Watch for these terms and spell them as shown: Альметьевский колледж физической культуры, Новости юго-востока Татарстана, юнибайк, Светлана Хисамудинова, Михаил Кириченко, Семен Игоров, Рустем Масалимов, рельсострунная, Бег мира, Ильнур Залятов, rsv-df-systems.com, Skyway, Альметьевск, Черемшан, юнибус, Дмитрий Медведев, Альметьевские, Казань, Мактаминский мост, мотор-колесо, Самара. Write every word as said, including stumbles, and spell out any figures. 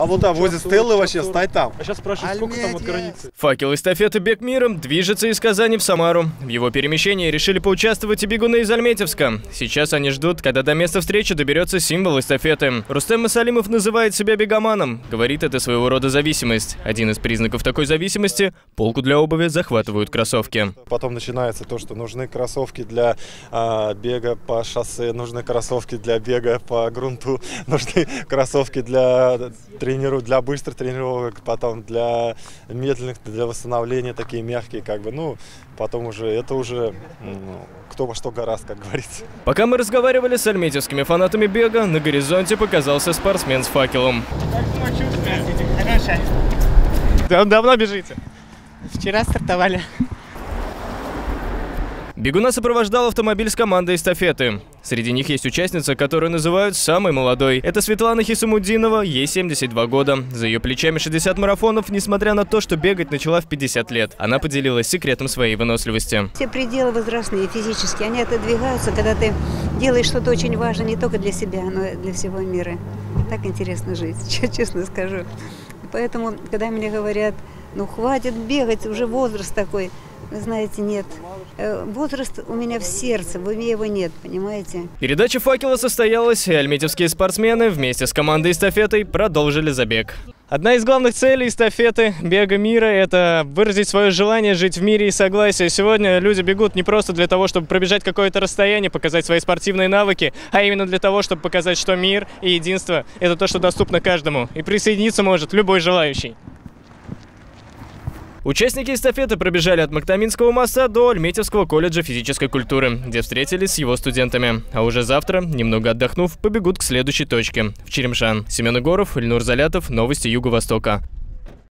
А вот там, возле стеллы вообще, стой там. А сейчас спрашивают, сколько там от границы. Факел эстафеты «Бег мира» движется из Казани в Самару. В его перемещении решили поучаствовать и бегуны из Альметьевска. Сейчас они ждут, когда до места встречи доберется символ эстафеты. Рустем Масалимов называет себя бегоманом. Говорит, это своего рода зависимость. Один из признаков такой зависимости – полку для обуви захватывают кроссовки. Потом начинается то, что нужны кроссовки для а, бега по шоссе, нужны кроссовки для бега по грунту, нужны кроссовки для тренировок, для быстрых тренировок, потом для медленных, для восстановления, такие мягкие, как бы, ну, потом уже, это уже ну, кто во что горазд, как говорится. Пока мы разговаривали с альметьевскими фанатами бега, на горизонте показался спортсмен с факелом. Как самочувствие? Хорошо. Давно бежите? Вчера стартовали. Бегуна сопровождал автомобиль с командой эстафеты. Среди них есть участница, которую называют самой молодой. Это Светлана Хисамудинова, ей семьдесят два года. За ее плечами шестьдесят марафонов, несмотря на то, что бегать начала в пятьдесят лет. Она поделилась секретом своей выносливости. Все пределы возрастные, физические, они отодвигаются, когда ты делаешь что-то очень важное не только для себя, но и для всего мира. Так интересно жить, честно скажу. Поэтому, когда мне говорят, ну хватит бегать, уже возраст такой, вы знаете, нет. Возраст у меня в сердце, в уме его нет, понимаете? Передача факела состоялась, и альметьевские спортсмены вместе с командой эстафетой продолжили забег. Одна из главных целей эстафеты «Бега мира» – это выразить свое желание жить в мире и согласии. Сегодня люди бегут не просто для того, чтобы пробежать какое-то расстояние, показать свои спортивные навыки, а именно для того, чтобы показать, что мир и единство – это то, что доступно каждому. И присоединиться может любой желающий. Участники эстафеты пробежали от Мактаминского моста до Альметьевского колледжа физической культуры, где встретились с его студентами. А уже завтра, немного отдохнув, побегут к следующей точке – в Черемшан. Семен Игоров, Ильнур Залятов, Новости юго-востока.